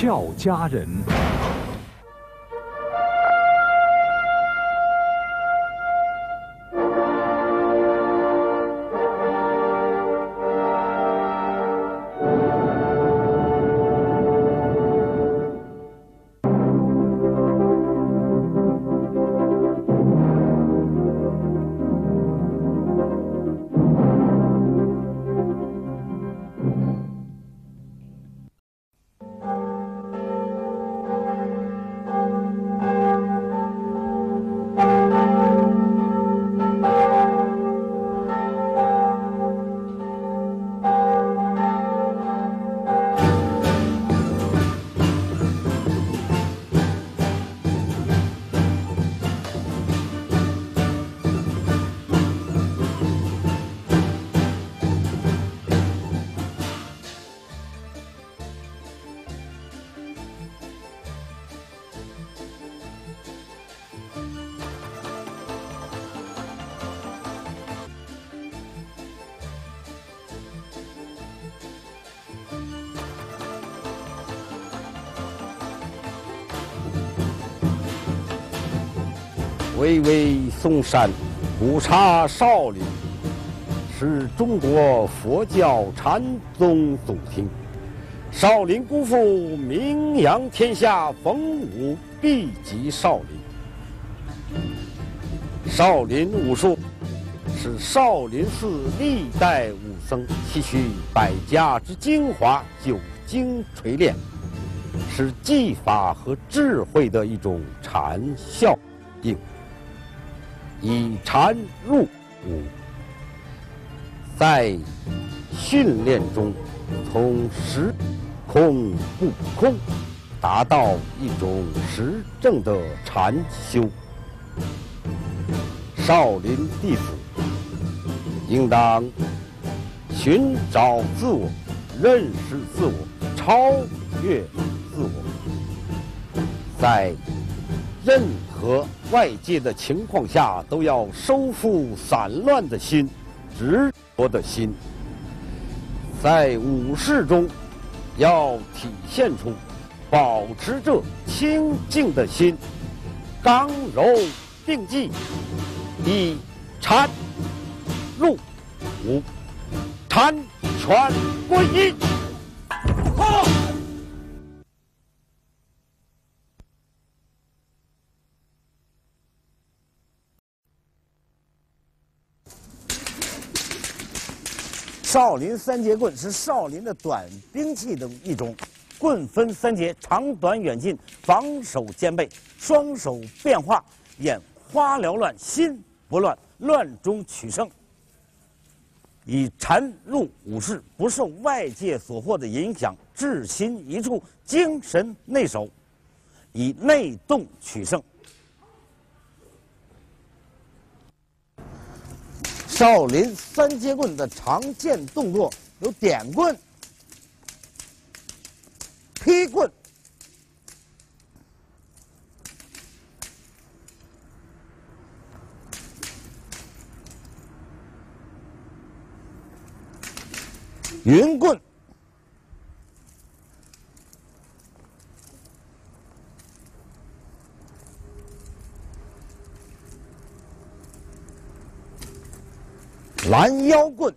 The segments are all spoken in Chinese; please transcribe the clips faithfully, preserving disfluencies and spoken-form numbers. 俏佳人。巍巍嵩山，古刹少林，是中国佛教禅宗总厅。少林功夫名扬天下，逢武必及少林。少林武术是少林寺历代武僧吸取百家之精华，久经锤炼，是技法和智慧的一种禅效应。 以禅入武，在训练中从实空不空，达到一种实证的禅修。少林弟子应当寻找自我、认识自我、超越自我，在任何 外界的情况下，都要收复散乱的心、执着的心。在武士中，要体现出保持着清净的心，刚柔并济，以禅入武，禅全归一。好。 少林三节棍是少林的短兵器的一种，棍分三节，长短远近，防守兼备，双手变化，眼花缭乱，心不乱，乱中取胜。以禅入武士，不受外界所惑的影响，至心一处，精神内守，以内动取胜。 少林三节棍的常见动作有点棍、劈棍、云棍、拦腰棍、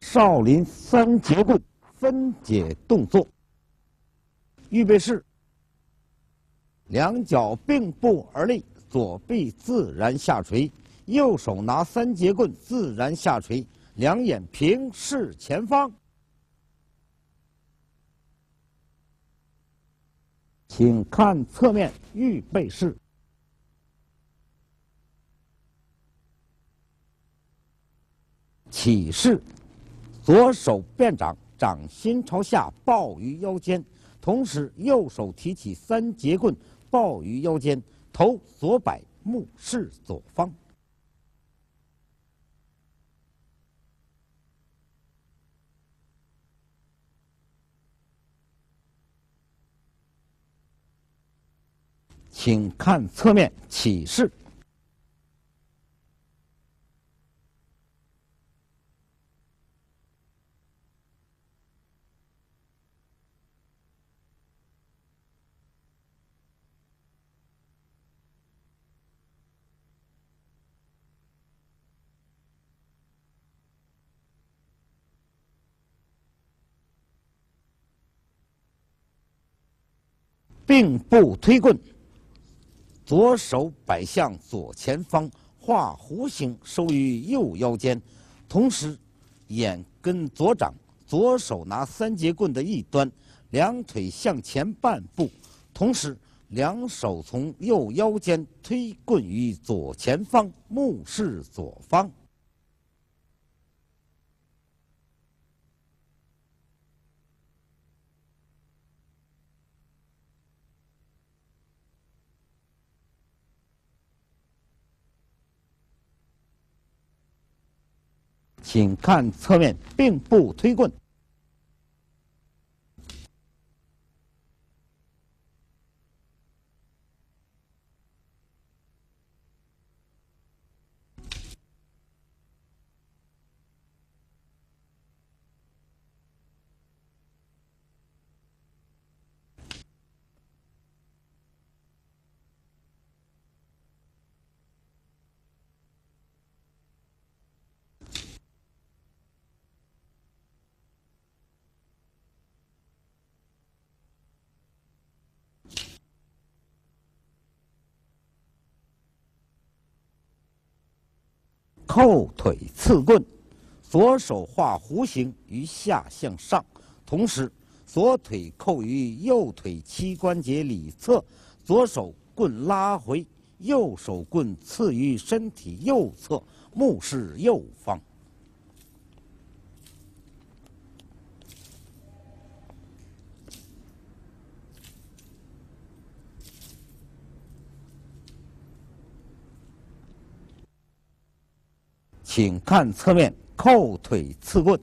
少林三节棍分解动作，预备式：两脚并步而立，左臂自然下垂，右手拿三节棍自然下垂，两眼平视前方。请看侧面预备式。 起势。 左手变掌，掌心朝下抱于腰间，同时右手提起三节棍，抱于腰间，头左摆，目视左方。请看侧面起势。 并步推棍，左手摆向左前方，画弧形收于右腰间，同时眼跟左掌，左手拿三节棍的一端，两腿向前半步，同时两手从右腰间推棍于左前方，目视左方。 请看侧面并步推棍，后腿刺棍，左手画弧形于下向上，同时左腿扣于右腿膝关节里侧，左手棍拉回，右手棍刺于身体右侧，目视右方。请看侧面扣腿刺棍。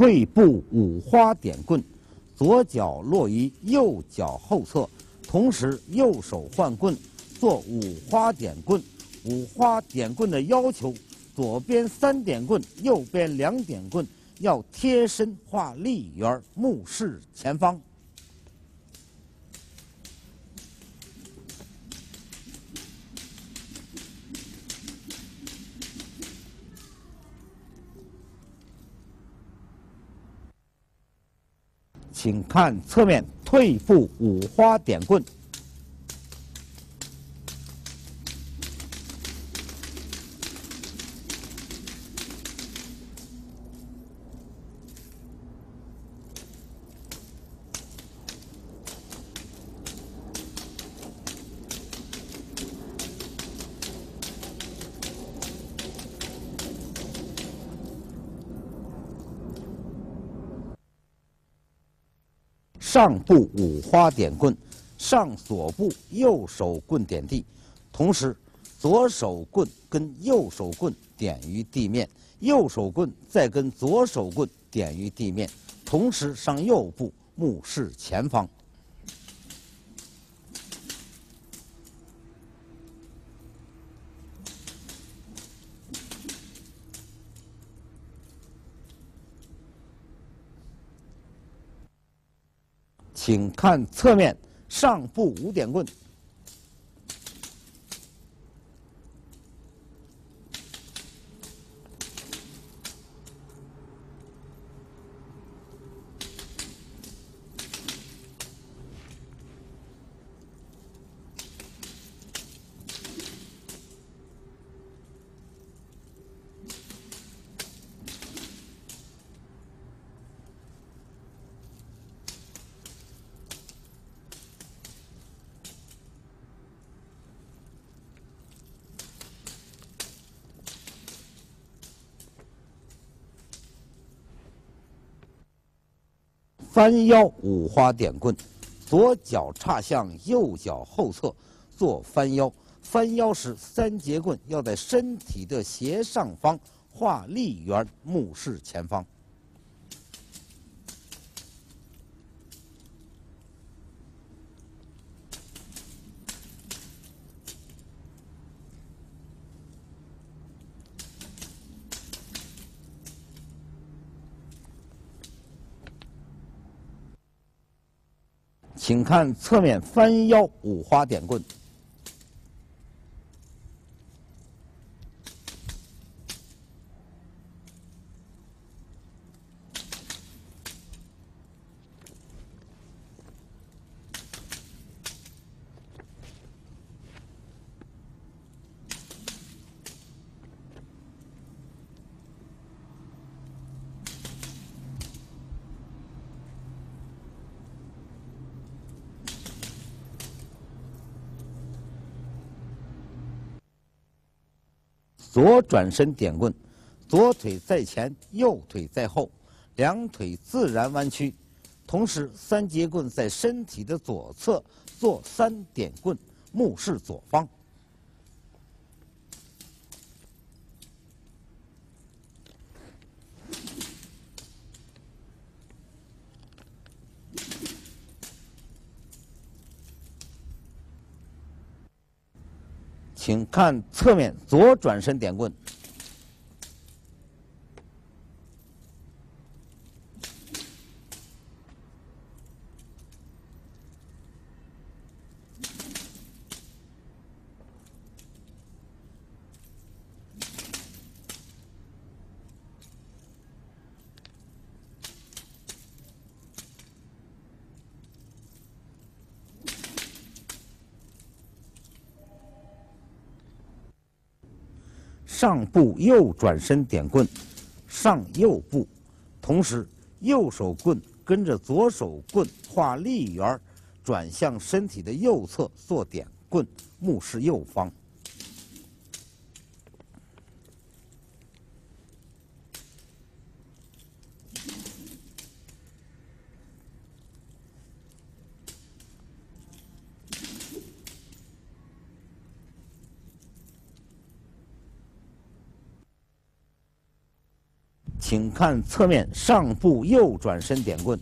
退步五花点棍，左脚落于右脚后侧，同时右手换棍做五花点棍。五花点棍的要求，左边三点棍，右边两点棍，要贴身画立圆，目视前方。 请看侧面退步五花点棍，上步五花点棍，上左步右手棍点地，同时左手棍跟右手棍点于地面，右手棍再跟左手棍点于地面，同时上右步，目视前方。 请看侧面上步五点棍，翻腰五花点棍，左脚插向右脚后侧做翻腰。翻腰时，三节棍要在身体的斜上方画立圆，目视前方。 请看侧面翻腰五花点棍，左转身点棍，左腿在前，右腿在后，两腿自然弯曲。同时，三节棍在身体的左侧做三点棍，目视左方。 请看侧面左转身点棍，上步右转身点棍，上右步，同时右手棍跟着左手棍画立圆，转向身体的右侧做点棍，目视右方。请看侧面上步右转身点棍。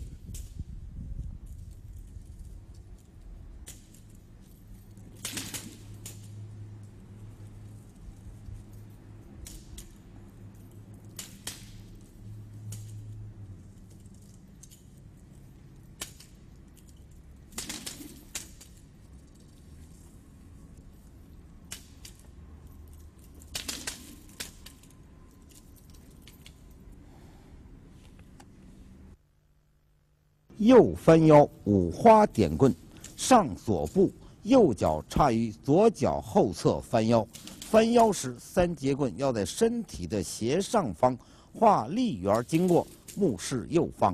右翻腰五花点棍，上左步，右脚插于左脚后侧翻腰。翻腰时，三节棍要在身体的斜上方画立圆，经过，目视右方。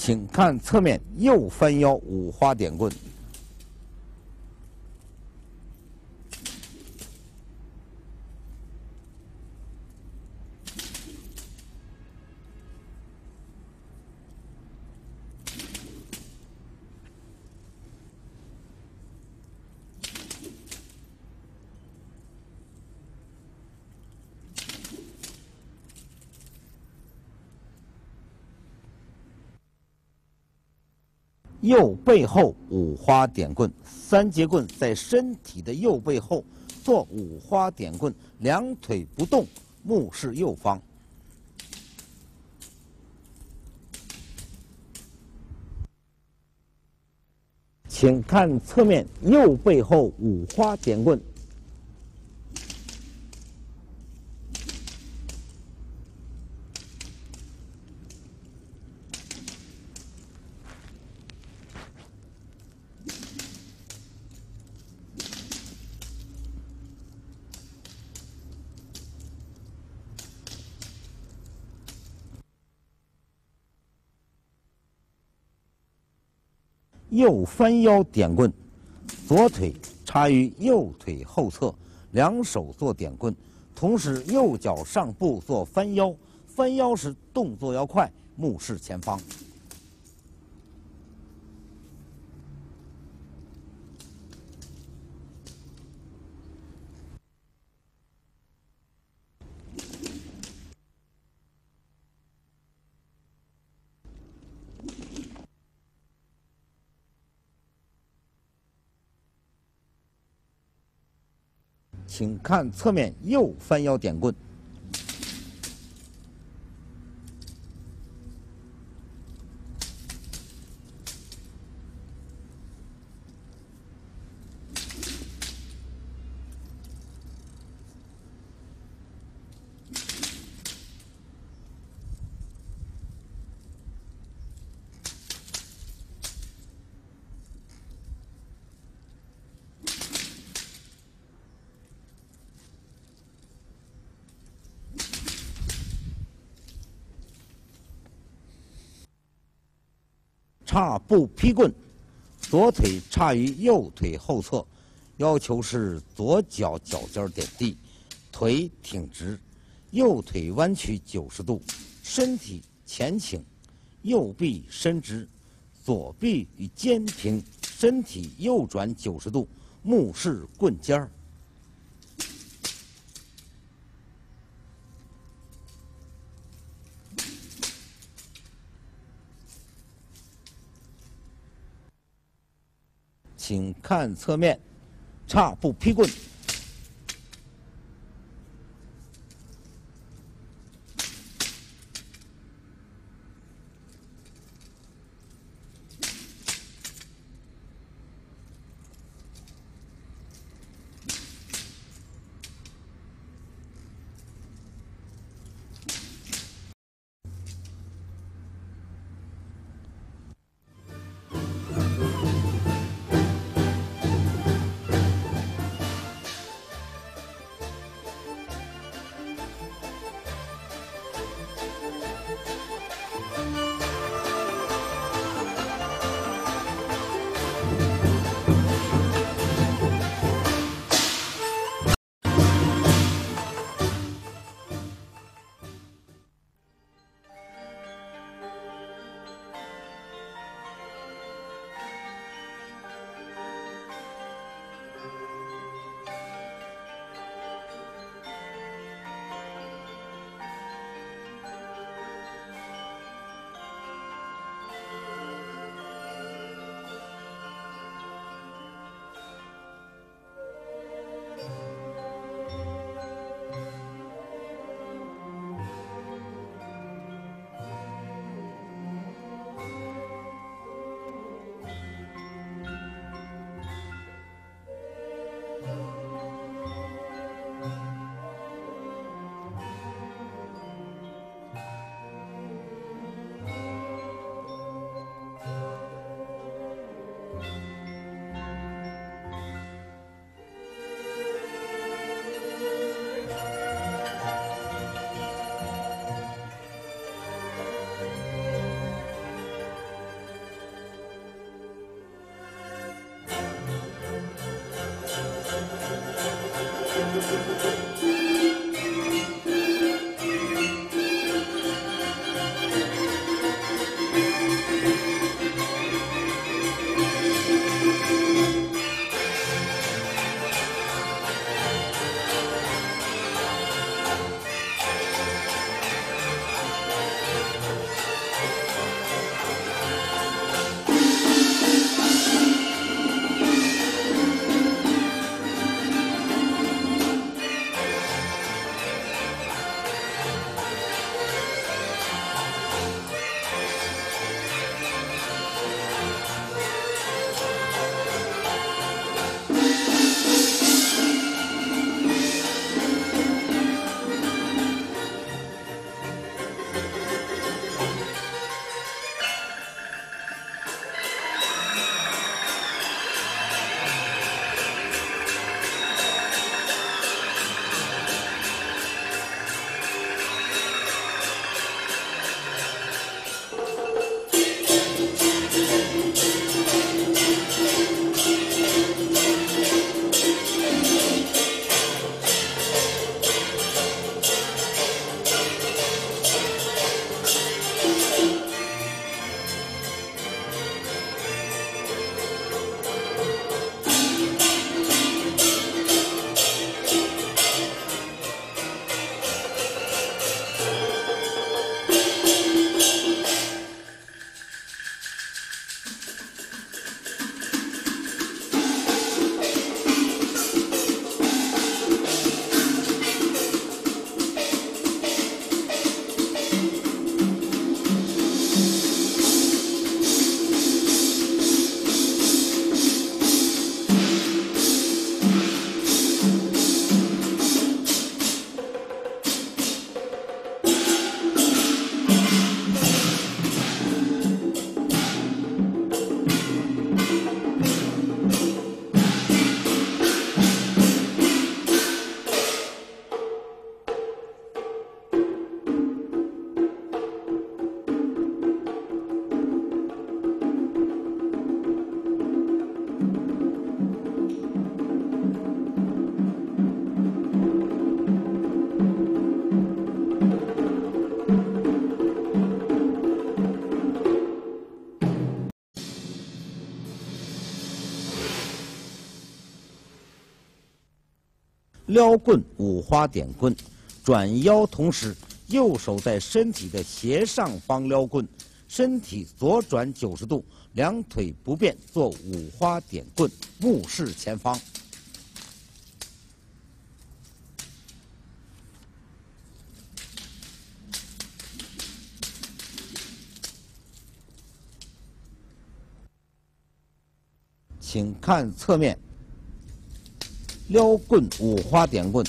请看侧面右翻腰五花点棍。右背后五花点棍，三节棍在身体的右背后做五花点棍，两腿不动，目视右方。 请看侧面右背后五花点棍。 右翻腰点棍，左腿插于右腿后侧，两手做点棍，同时右脚上步做翻腰。翻腰时动作要快，目视前方。 请看侧面右翻腰点棍。踏步劈棍，左腿插于右腿后侧，要求是左脚脚尖点地，腿挺直，右腿弯曲九十度，身体前倾，右臂伸直，左臂与肩平，身体右转九十度，目视棍尖儿。 请看侧面，叉步劈棍。撩棍、五花点棍，转腰同时，右手在身体的斜上方撩棍，身体左转九十度，两腿不变做五花点棍，目视前方。 请看侧面，撩棍、五花点棍。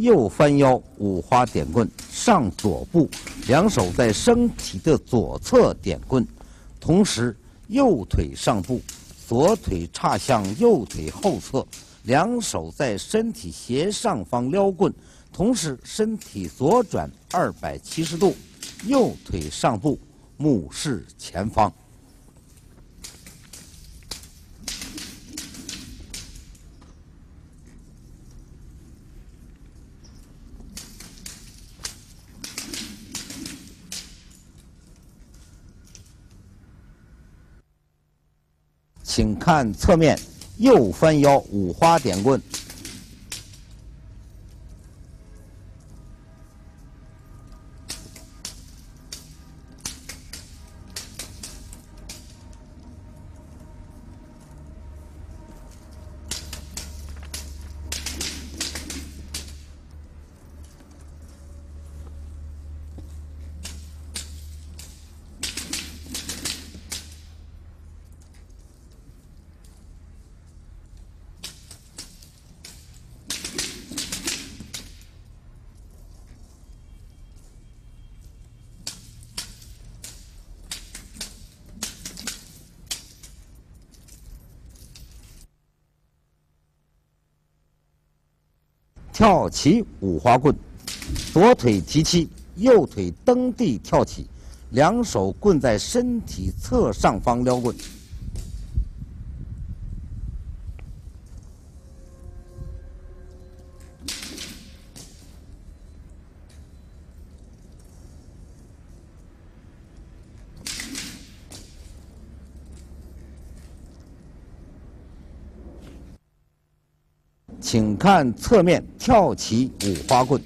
右翻腰，五花点棍，上左步，两手在身体的左侧点棍，同时右腿上步，左腿岔向右腿后侧，两手在身体斜上方撩棍，同时身体左转二百七十度，右腿上步，目视前方。 请看侧面，右翻腰，五花点棍。跳起五花棍，左腿提起，右腿蹬地跳起，两手棍在身体侧上方撩棍。 请看侧面，跳起五花棍。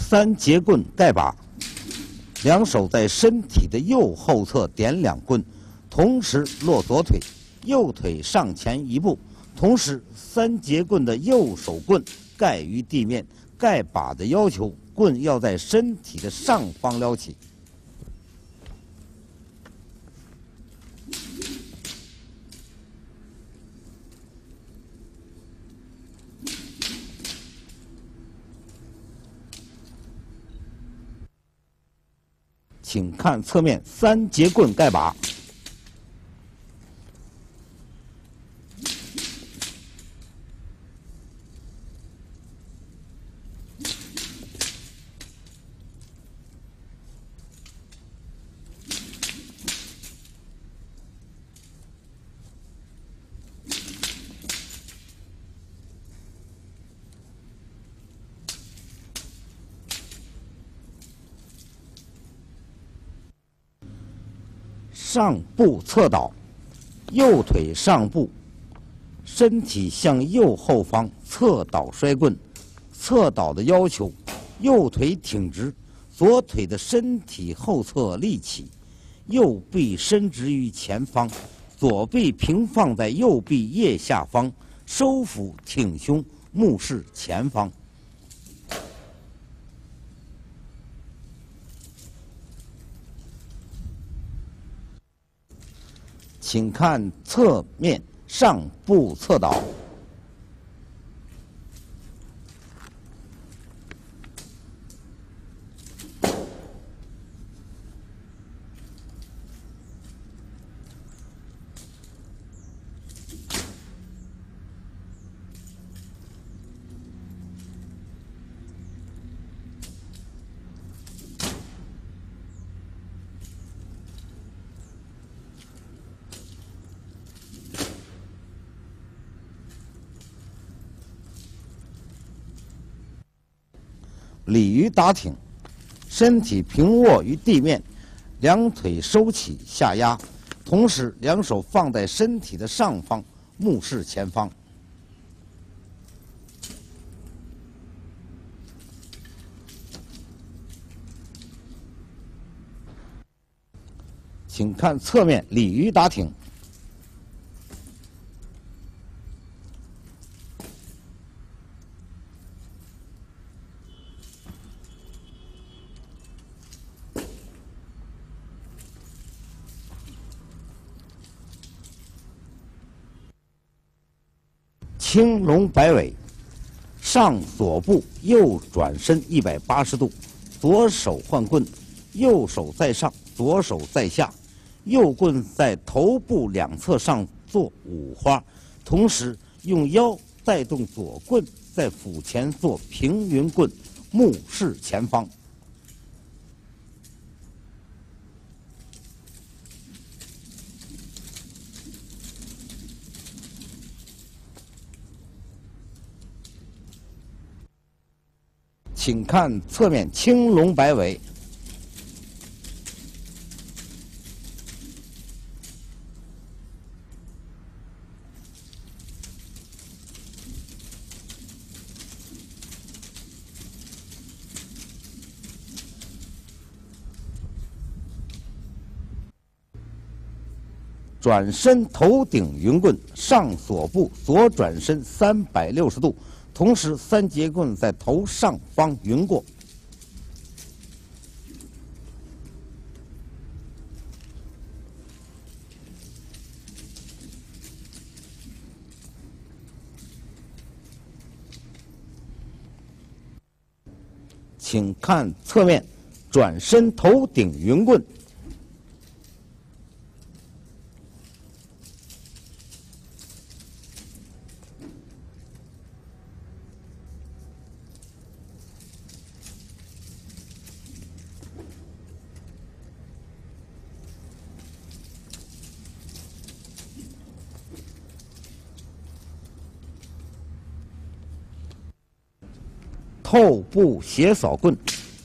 三节棍带把，两手在身体的右后侧点两棍，同时落左腿，右腿上前一步，同时三节棍的右手棍盖于地面。盖把的要求，棍要在身体的上方撩起。 请看侧面，三节棍盖把。上步侧倒，右腿上步，身体向右后方侧倒摔棍，侧倒的要求，右腿挺直，左腿的身体后侧立起，右臂伸直于前方，左臂平放在右臂腋下方，收腹挺胸，目视前方。 请看侧面上部侧倒。鲤鱼打挺，身体平卧于地面，两腿收起下压，同时两手放在身体的上方，目视前方。请看侧面鲤鱼打挺。 青龙摆尾，上左步右转身一百八十度，左手换棍，右手在上，左手在下，右棍在头部两侧上做五花，同时用腰带动左棍在腹前做平云棍，目视前方。 请看侧面青龙摆尾，转身头顶云棍，上左步左转身三百六十度。 同时，三节棍在头上方匀过。请看侧面，转身头顶云棍。 后步斜扫棍，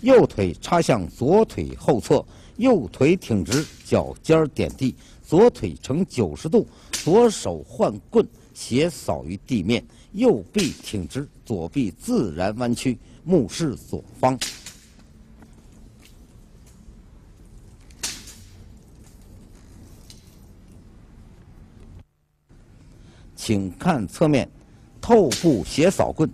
右腿插向左腿后侧，右腿挺直，脚尖点地，左腿呈九十度，左手换棍，斜扫于地面，右臂挺直，左臂自然弯曲，目视左方。 请看侧面，透步斜扫棍。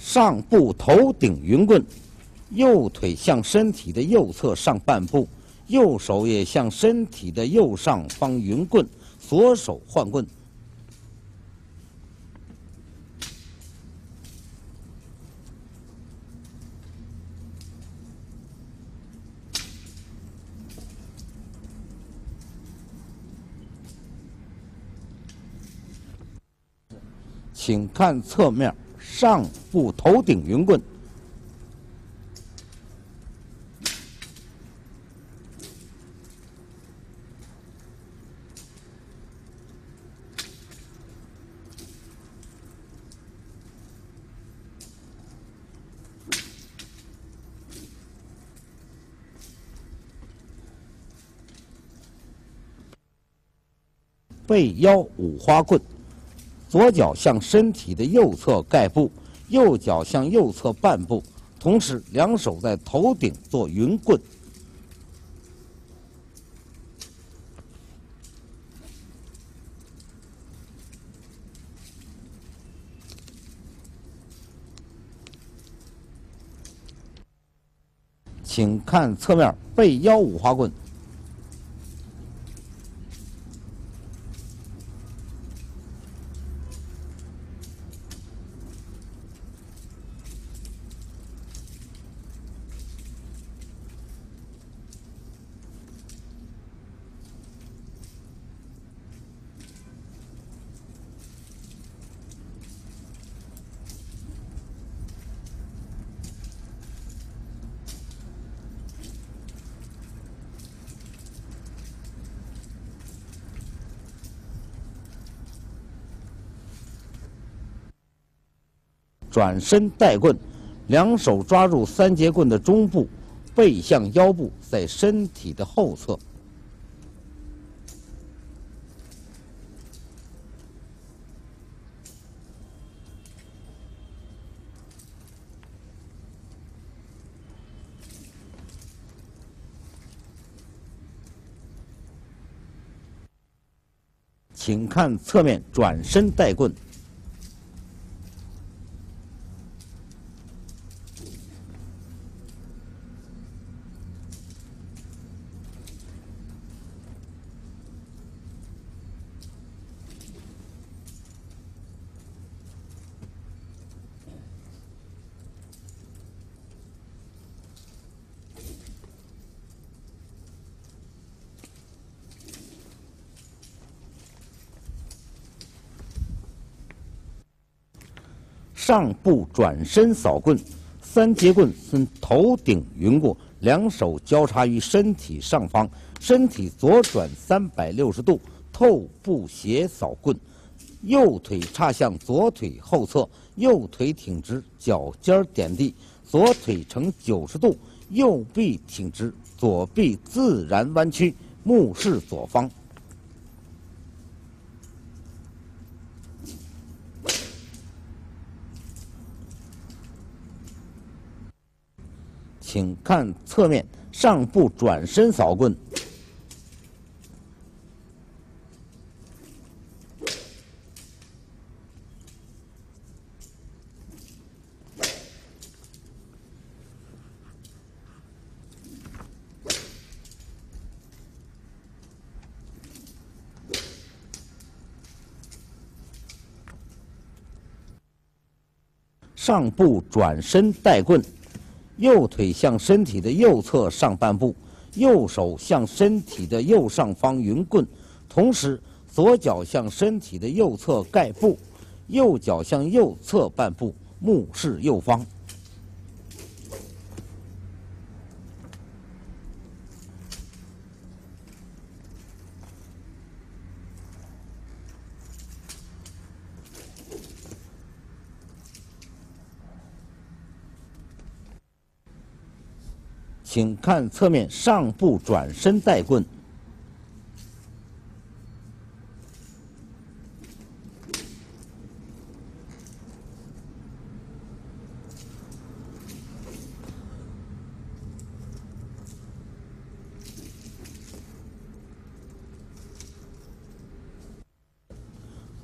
上步头顶云棍，右腿向身体的右侧上半步，右手也向身体的右上方云棍，左手换棍。请看侧面。 上步头顶云棍，背腰五花棍，左脚向身体的右侧盖步，右脚向右侧半步，同时两手在头顶做云棍。 请看侧面背腰五花棍。转身带棍，两手抓住三节棍的中部，背向腰部，在身体的后侧。请看侧面转身带棍。 上步转身扫棍，三节棍从头顶云过，两手交叉于身体上方，身体左转三百六十度，透步斜扫棍，右腿插向左腿后侧，右腿挺直，脚尖点地，左腿呈九十度，右臂挺直，左臂自然弯曲，目视左方。 请看侧面上步转身扫棍，上步转身带棍。 右腿向身体的右侧上半部，右手向身体的右上方云棍，同时左脚向身体的右侧盖步，右脚向右侧半步，目视右方。请看侧面上步转身带棍。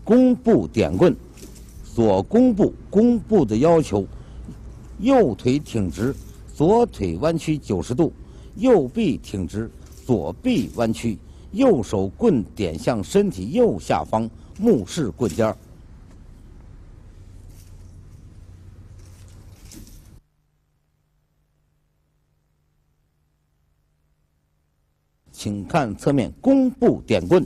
弓步点棍，左弓步，弓步的要求，右腿挺直。 左腿弯曲九十度，右臂挺直，左臂弯曲，右手棍点向身体右下方，目视棍尖儿。请看侧面弓步点棍。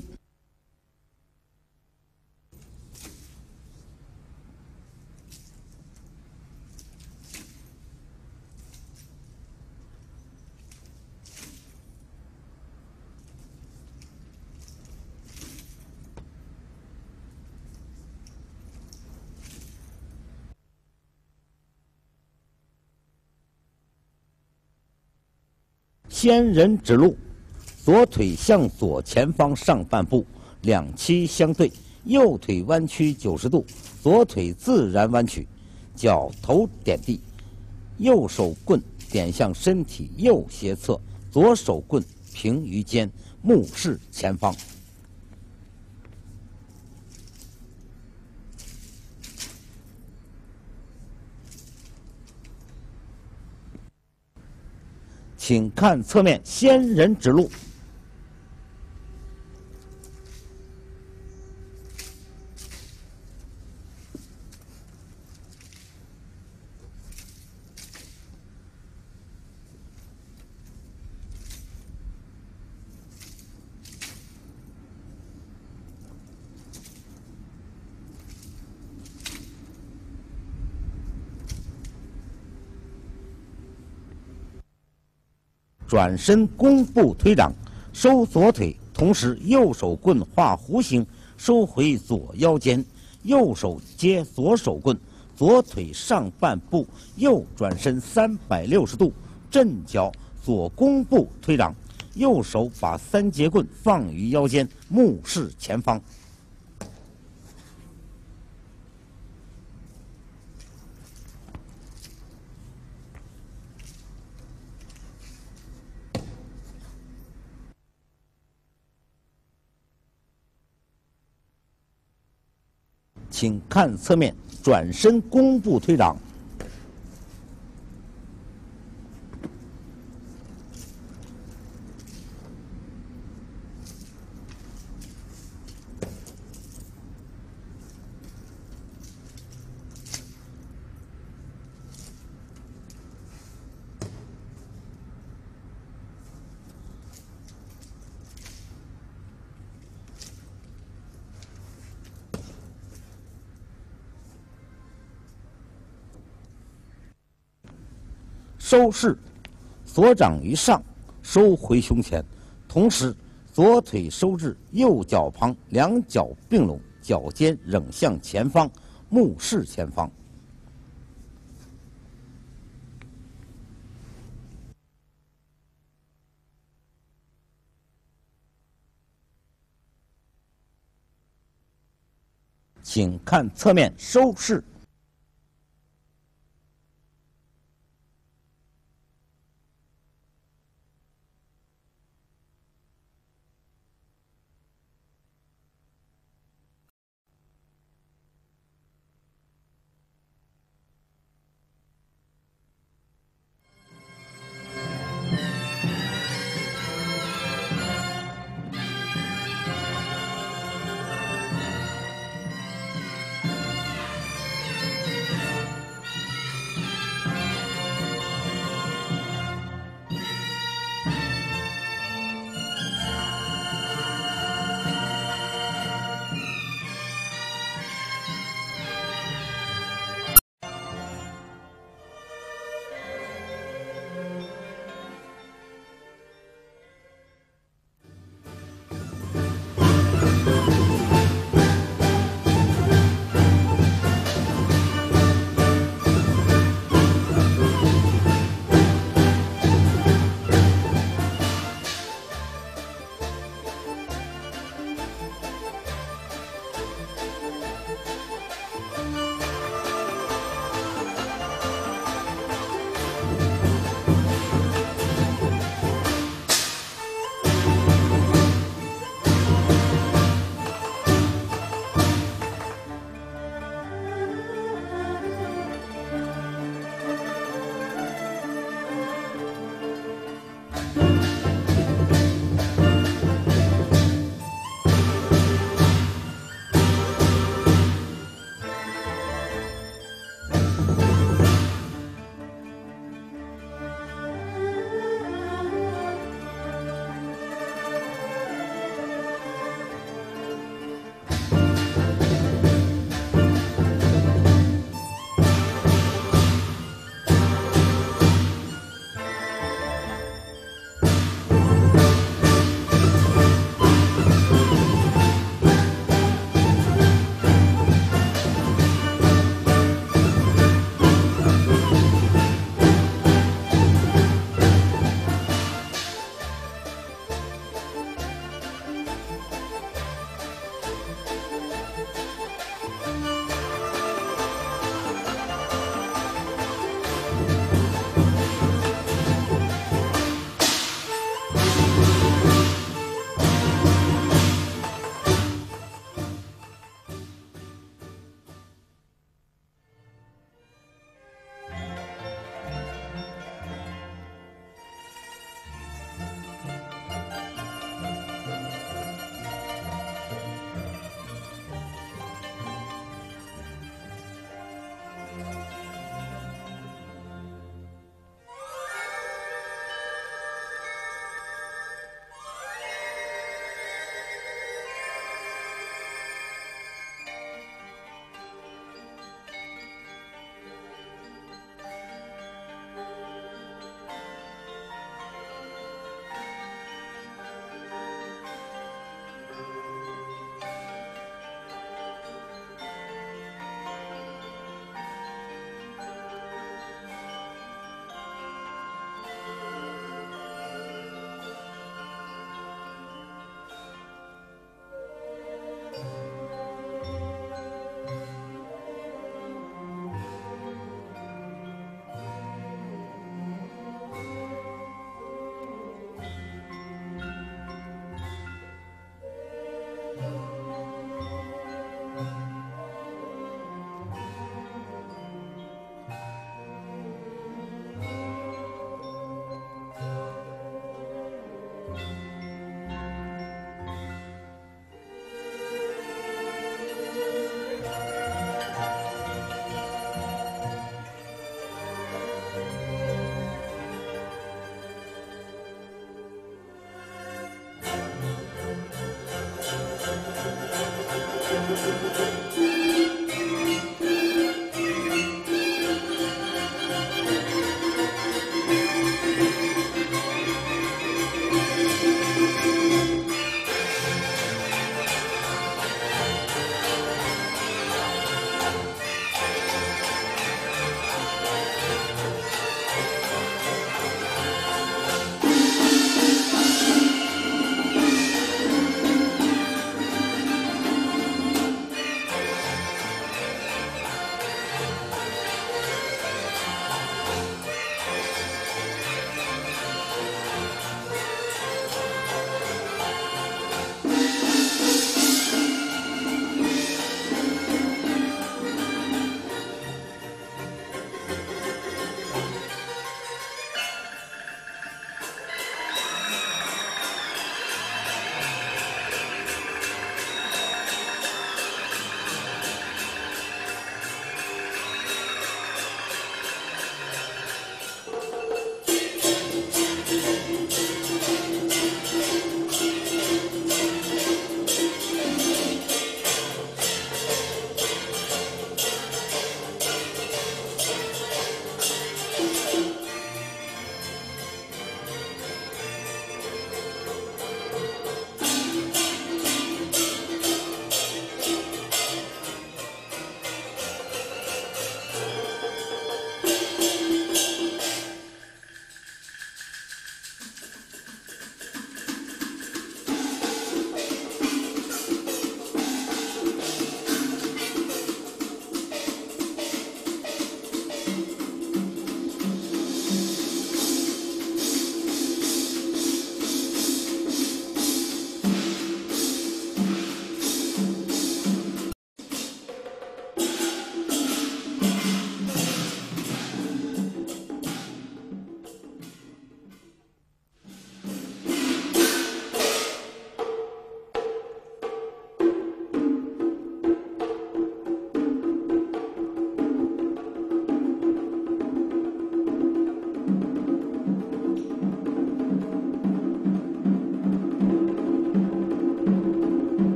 仙人指路，左腿向左前方上半步，两膝相对，右腿弯曲九十度，左腿自然弯曲，脚头点地，右手棍点向身体右斜侧，左手棍平于肩，目视前方。 请看侧面仙人指路。转身弓步推掌，收左腿，同时右手棍画弧形，收回左腰间，右手接左手棍，左腿上半步，右转身三百六十度，震脚，左弓步推掌，右手把三节棍放于腰间，目视前方。 请看侧面，转身弓步推掌。收势，左掌于上，收回胸前，同时左腿收至右脚旁，两脚并拢，脚尖仍向前方，目视前方。请看侧面收势。